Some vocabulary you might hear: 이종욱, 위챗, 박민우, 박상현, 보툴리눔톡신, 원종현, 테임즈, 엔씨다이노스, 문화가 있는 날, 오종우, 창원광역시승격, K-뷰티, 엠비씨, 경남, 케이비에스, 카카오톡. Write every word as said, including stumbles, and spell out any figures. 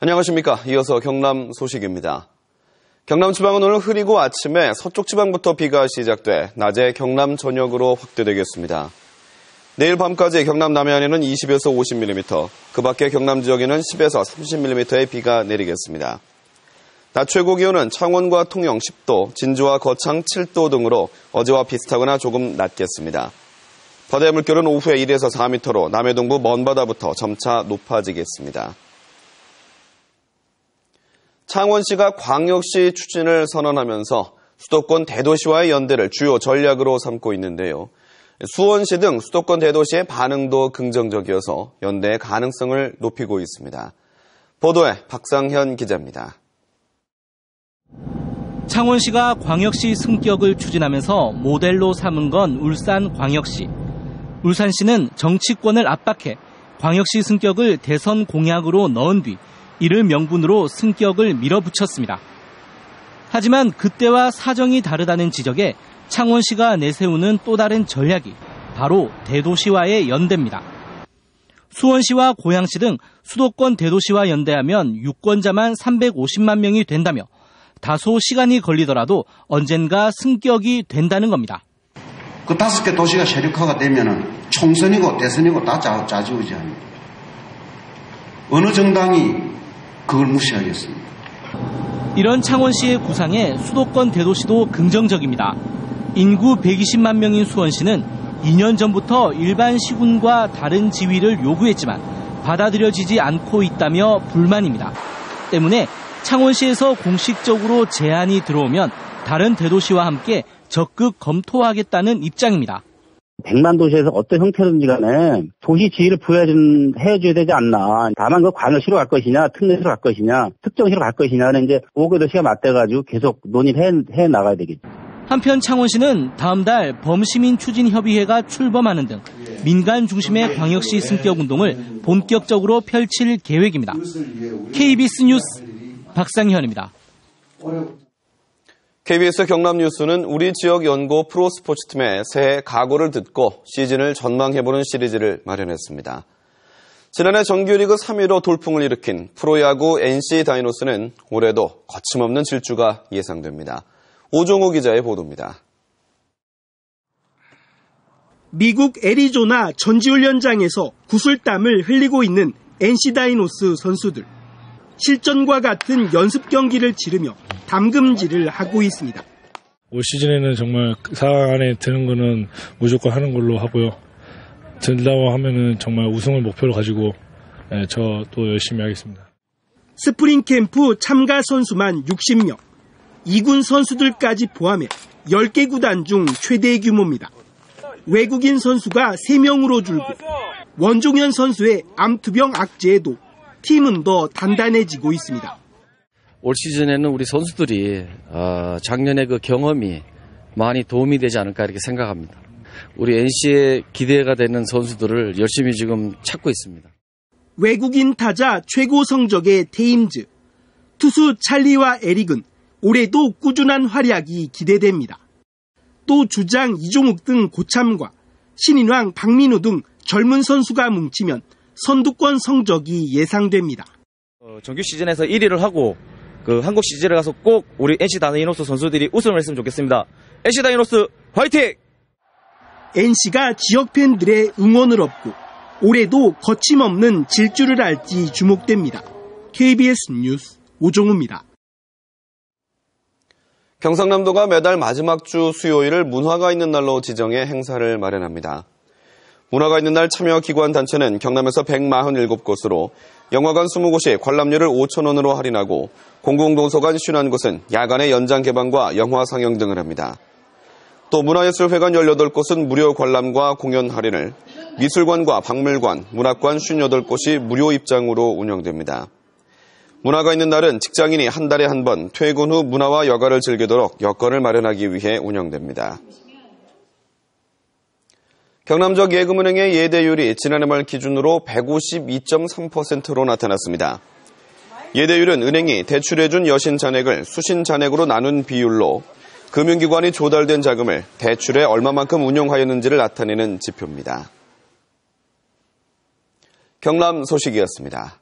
안녕하십니까. 이어서 경남 소식입니다. 경남 지방은 오늘 흐리고 아침에 서쪽 지방부터 비가 시작돼 낮에 경남 전역으로 확대되겠습니다. 내일 밤까지 경남 남해안에는 이십에서 오십 밀리미터, 그 밖에 경남 지역에는 십에서 삼십 밀리미터의 비가 내리겠습니다. 낮 최고 기온은 창원과 통영 십 도, 진주와 거창 칠 도 등으로 어제와 비슷하거나 조금 낮겠습니다. 바다의 물결은 오후에 일에서 사 미터로 남해 동부 먼바다부터 점차 높아지겠습니다. 창원시가 광역시 추진을 선언하면서 수도권 대도시와의 연대를 주요 전략으로 삼고 있는데요. 수원시 등 수도권 대도시의 반응도 긍정적이어서 연대의 가능성을 높이고 있습니다. 보도에 박상현 기자입니다. 창원시가 광역시 승격을 추진하면서 모델로 삼은 건 울산 광역시. 울산시는 정치권을 압박해 광역시 승격을 대선 공약으로 넣은 뒤 이를 명분으로 승격을 밀어붙였습니다. 하지만 그때와 사정이 다르다는 지적에 창원시가 내세우는 또 다른 전략이 바로 대도시와의 연대입니다. 수원시와 고양시 등 수도권 대도시와 연대하면 유권자만 삼백오십만 명이 된다며 다소 시간이 걸리더라도 언젠가 승격이 된다는 겁니다. 그 다섯 개 도시가 세력화가 되면 총선이고 대선이고 다 짜지우지 합니다. 어느 정당이 그걸 무시하겠습니까? 이런 창원시의 구상에 수도권 대도시도 긍정적입니다. 인구 백이십만 명인 수원시는 이 년 전부터 일반 시군과 다른 지위를 요구했지만 받아들여지지 않고 있다며 불만입니다. 때문에 창원시에서 공식적으로 제안이 들어오면 다른 대도시와 함께 적극 검토하겠다는 입장입니다. 백만 도시에서 어떤 형태든지 간에 도시 지위를 부여해준, 해줘야 되지 않나. 다만 그 광역시로 갈 것이냐, 특례시로 갈 것이냐, 특정시로 갈 것이냐는 이제 오 개 도시가 맞대가지고 계속 논의를 해, 해 나가야 되겠죠. 한편 창원시는 다음 달 범시민추진협의회가 출범하는 등 민간 중심의 광역시 승격 운동을 본격적으로 펼칠 계획입니다. 케이비에스 뉴스 박상현입니다. 케이비에스 경남 뉴스는 우리 지역 연고 프로스포츠팀의 새해 각오를 듣고 시즌을 전망해보는 시리즈를 마련했습니다. 지난해 정규리그 삼 위로 돌풍을 일으킨 프로야구 엔씨다이노스는 올해도 거침없는 질주가 예상됩니다. 오종우 기자의 보도입니다. 미국 애리조나 전지훈련장에서 구슬땀을 흘리고 있는 엔씨다이노스 선수들. 실전과 같은 연습 경기를 치르며 담금질을 하고 있습니다. 올 시즌에는 정말 사 강 안에 드는 거는 무조건 하는 걸로 하고요. 된다고 하면은 정말 우승을 목표로 가지고 저 또 열심히 하겠습니다. 스프링 캠프 참가 선수만 육십 명, 이군 선수들까지 포함해 열 개 구단 중 최대 규모입니다. 외국인 선수가 세 명으로 줄고 원종현 선수의 암투병 악재에도 팀은 더 단단해지고 있습니다. 올 시즌에는 우리 선수들이 작년의 그 경험이 많이 도움이 되지 않을까 이렇게 생각합니다. 우리 엔씨의 기대가 되는 선수들을 열심히 지금 찾고 있습니다. 외국인 타자 최고 성적의 테임즈, 투수 찰리와 에릭은 올해도 꾸준한 활약이 기대됩니다. 또 주장 이종욱 등 고참과 신인왕 박민우 등 젊은 선수가 뭉치면 선두권 성적이 예상됩니다. 어, 정규 시즌에서 일 위를 하고 그 한국 시즌에 가서 꼭 우리 엔씨다이노스 선수들이 우승을 했으면 좋겠습니다. 엔씨다이노스 화이팅! 엔씨가 지역 팬들의 응원을 얻고 올해도 거침없는 질주를 할지 주목됩니다. 케이비에스 뉴스 오종우입니다. 경상남도가 매달 마지막 주 수요일을 문화가 있는 날로 지정해 행사를 마련합니다. 문화가 있는 날 참여 기관 단체는 경남에서 백사십칠 곳으로 영화관 이십 곳이 관람료를 오천 원으로 할인하고 공공도서관 오십일 곳은 야간의 연장 개방과 영화 상영 등을 합니다. 또 문화예술회관 십팔 곳은 무료 관람과 공연 할인을, 미술관과 박물관, 문학관 오십팔 곳이 무료 입장으로 운영됩니다. 문화가 있는 날은 직장인이 한 달에 한 번 퇴근 후 문화와 여가를 즐기도록 여건을 마련하기 위해 운영됩니다. 경남적 예금은행의 예대율이 지난해 말 기준으로 백오십이 점 삼 퍼센트로 나타났습니다. 예대율은 은행이 대출해준 여신 잔액을 수신 잔액으로 나눈 비율로 금융기관이 조달된 자금을 대출에 얼마만큼 운용하였는지를 나타내는 지표입니다. 경남 소식이었습니다.